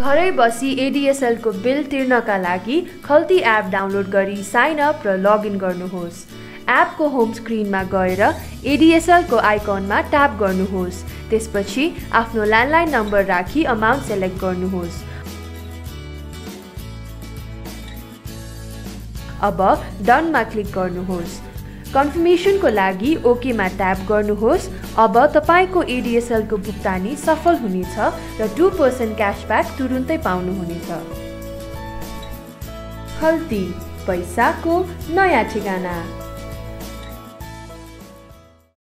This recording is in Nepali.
घरै बसी ADSL को बिल तिर्नका लागि खल्ती एप डाउनलोड गरी साइन अप र लगइन गर्नुहोस्। एप को होम स्क्रीन में गएर ADSL को आइकन में टैप गर्नुहोस्। त्यसपछि आफ्नो ल्यान्डलाइन नंबर राखी अमाउन्ट सिलेक्ट गर्नुहोस्। अब डन में क्लिक गर्नुहोस्। कन्फर्मेशन को लागि ओके में टैप गर्नुहोस्। अब तपाईको ADSL को भुक्तानी सफल हुनेछ र 2% क्याशब्याक तुरुन्तै पाउनुहुनेछ। खल्ती, पैसाको नयाँ ठेगाना।